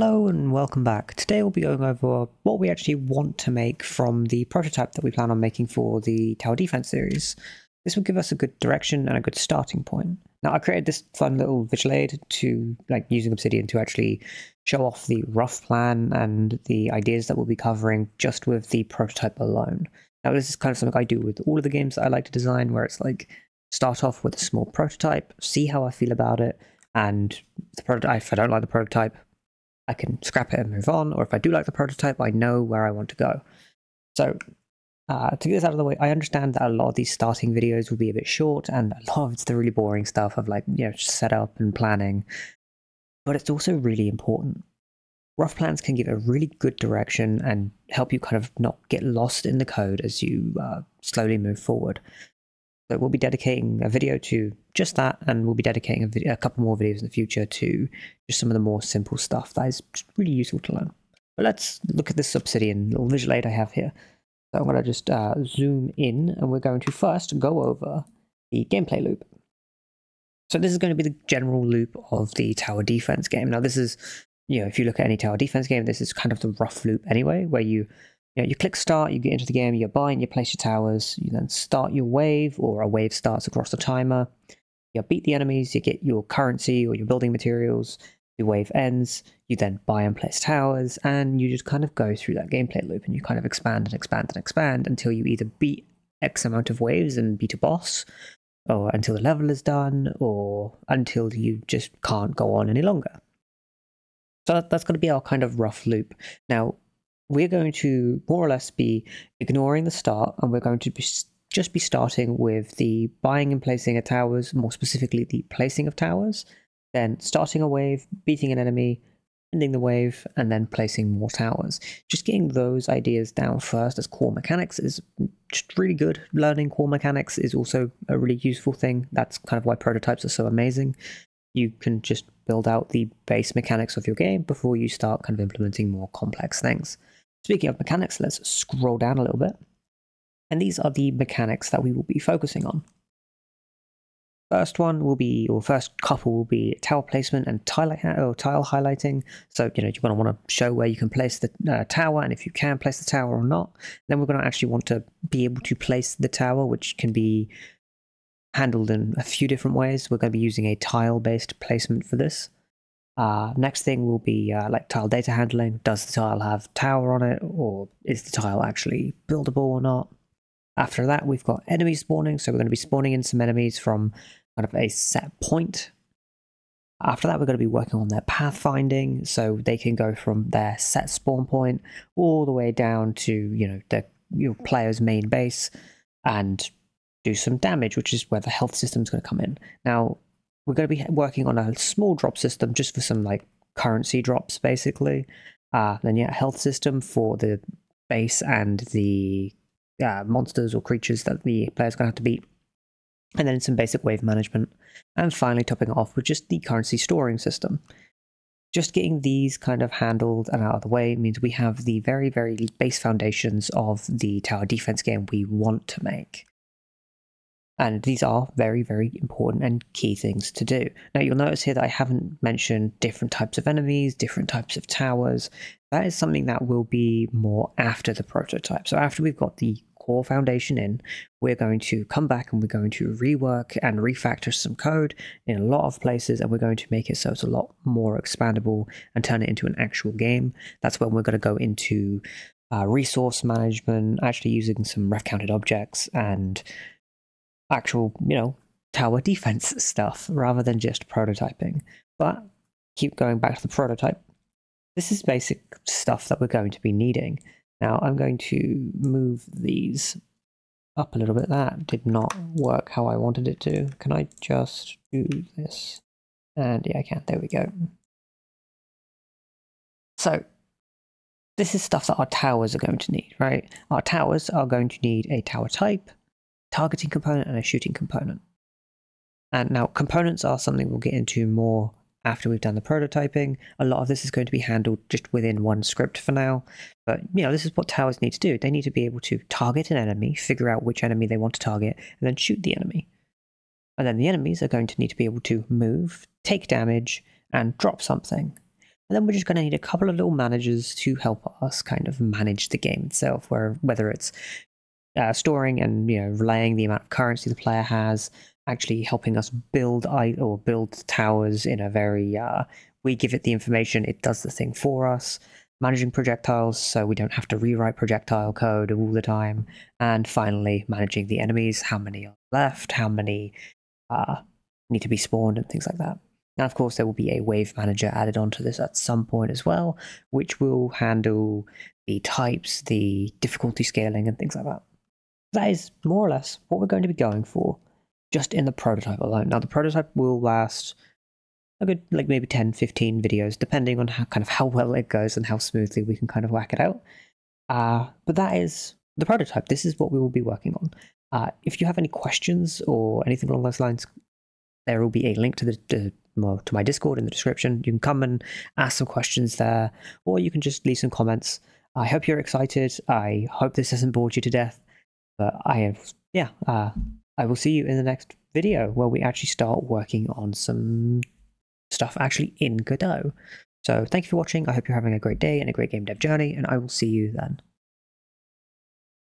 Hello and welcome back. Today we'll be going over what we actually want to make from the prototype that we plan on making for the tower defense series. This will give us a good direction and a good starting point. Now I created this fun little visual aid to using Obsidian to actually show off the rough plan and the ideas that we'll be covering just with the prototype alone. Now this is kind of something I do with all of the games that I like to design, where it's like start off with a small prototype, see how I feel about it, and the prototype, if I don't like the prototype, I can scrap it and move on, or if I do like the prototype, I know where I want to go. So to get this out of the way, I understand that a lot of these starting videos will be a bit short, and a lot of it's the really boring stuff of setup and planning, but it's also really important. Rough plans can give a really good direction and help you kind of not get lost in the code as you slowly move forward. So we'll be dedicating a video to just that, and we'll be dedicating a couple more videos in the future to just some of the more simple stuff that is really useful to learn. But let's look at this Obsidian little visual aid I have here. So I'm going to just zoom in, and we're going to first go over the gameplay loop. So this is going to be the general loop of the tower defense game. Now this is, if you look at any tower defense game, this is kind of the rough loop anyway, where you click start, you get into the game, you buy and you place your towers, you then start your wave, or a wave starts across the timer, you beat the enemies, you get your currency or your building materials, your wave ends, you then buy and place towers, and you just kind of go through that gameplay loop, and you kind of expand and expand and expand until you either beat X amount of waves and beat a boss, or until the level is done, or until you just can't go on any longer. So that's going to be our kind of rough loop. Now, we're going to more or less be ignoring the start, and we're going to just be starting with the buying and placing of towers, more specifically the placing of towers, then starting a wave, beating an enemy, ending the wave, and then placing more towers. Just getting those ideas down first as core mechanics is just really good. Learning core mechanics is also a really useful thing. That's kind of why prototypes are so amazing. You can just build out the base mechanics of your game before you start kind of implementing more complex things. Speaking of mechanics, let's scroll down a little bit. And these are the mechanics that we will be focusing on. First one will be, or first couple will be tower placement and tile highlighting. So, you're going to want to show where you can place the tower, and if you can place the tower or not. Then we're going to actually want to be able to place the tower, which can be handled in a few different ways. We're going to be using a tile-based placement for this. Next thing will be tile data handling. Does the tile have tower on it, or is the tile actually buildable or not? After that, we've got enemy spawning, so we're going to be spawning in some enemies from kind of a set point. After that, we're going to be working on their pathfinding, so they can go from their set spawn point all the way down to your player's main base and do some damage, which is where the health system is going to come in. Now, we're going to be working on a small drop system just for some currency drops, basically. Then health system for the base and the monsters or creatures that the player's going to have to beat. And then some basic wave management. And finally topping it off with just the currency storing system. Just getting these kind of handled and out of the way means we have the very, very base foundations of the tower defense game we want to make. And these are very, very important and key things to do. Now you'll notice here that I haven't mentioned different types of enemies, different types of towers. That is something that will be more after the prototype. So after we've got the core foundation in, we're going to come back and we're going to rework and refactor some code in a lot of places, and we're going to make it so it's a lot more expandable and turn it into an actual game. That's when we're going to go into resource management, actually using some ref counted objects and actual, tower defense stuff rather than just prototyping. But keep going back to the prototype. This is basic stuff that we're going to be needing. Now I'm going to move these up a little bit. That did not work how I wanted it to. Can I just do this? And yeah, I can. There we go. So this is stuff that our towers are going to need, right? Our towers are going to need a tower type, targeting component, and a shooting component. And now components are something we'll get into more after we've done the prototyping. A lot of this is going to be handled just within one script for now, but this is what towers need to do. They need to be able to target an enemy, figure out which enemy they want to target, and then shoot the enemy. And then the enemies are going to need to be able to move, take damage, and drop something. And then we're just going to need a couple of little managers to help us kind of manage the game itself, whether it's storing and, you know, relaying the amount of currency the player has, actually helping us build towers in a very, we give it the information, it does the thing for us, managing projectiles so we don't have to rewrite projectile code all the time, and finally managing the enemies, how many are left, how many need to be spawned and things like that. Now, of course, there will be a wave manager added onto this at some point as well, which will handle the types, the difficulty scaling and things like that. That is more or less what we're going to be going for just in the prototype alone. Now, the prototype will last a good, like, maybe 10-15 videos, depending on how well it goes and how smoothly we can kind of whack it out. But that is the prototype. This is what we will be working on. If you have any questions or anything along those lines, there will be a link to to my Discord in the description. You can come and ask some questions there, or you can just leave some comments. I hope you're excited. I hope this hasn't bored you to death. But I will see you in the next video where we actually start working on some stuff actually in Godot. So thank you for watching. I hope you're having a great day and a great game dev journey, and I will see you then.